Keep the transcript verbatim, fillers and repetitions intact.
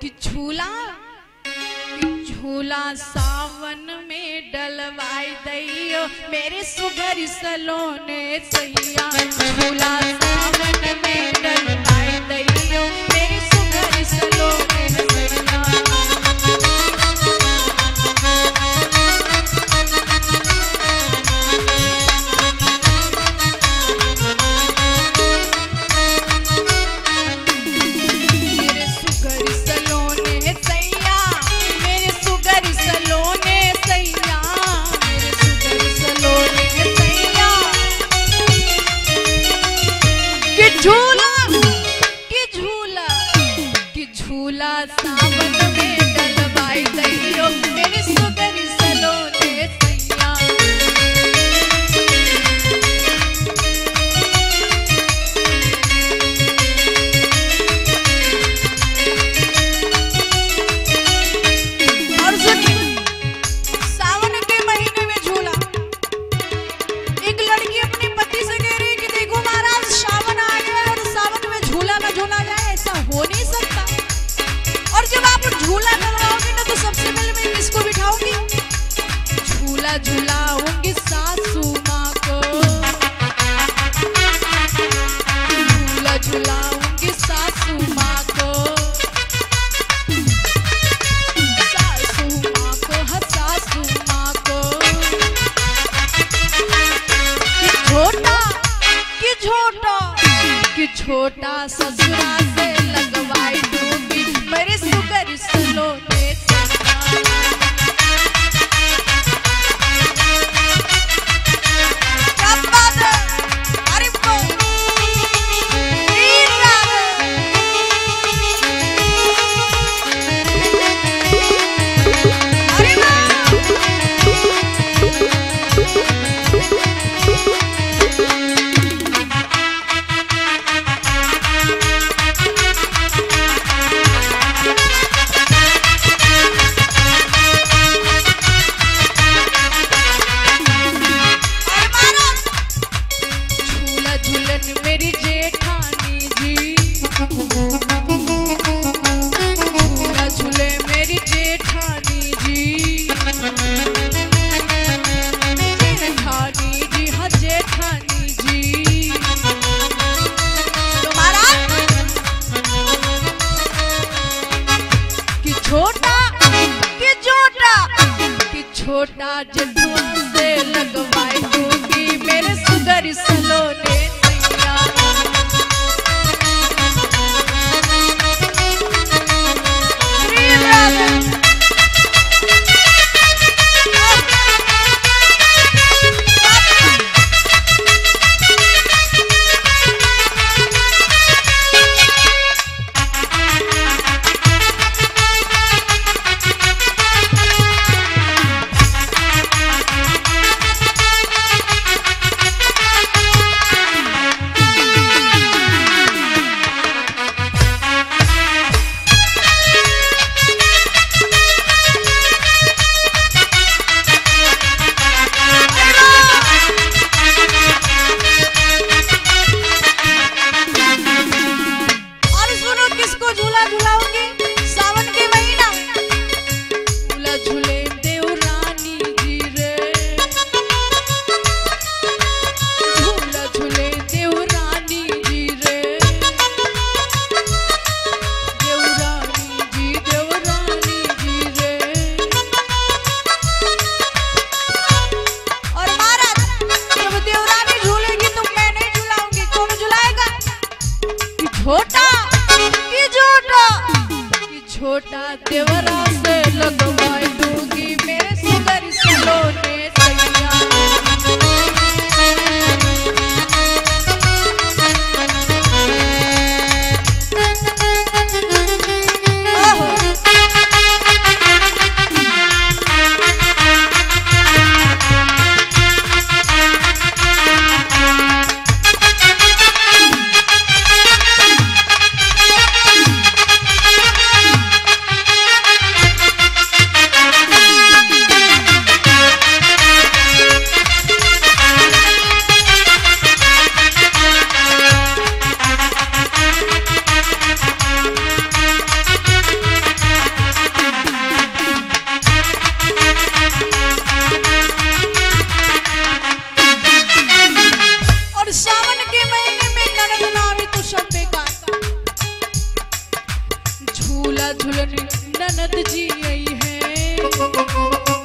कि झूला झूला सावन में डलवाई दैयो मेरे सुघर सलोने सैया। झूला सावन में डलवाई दैयो मेरे सुघर सलोने सैया। दुल्हन ननद जी आई है।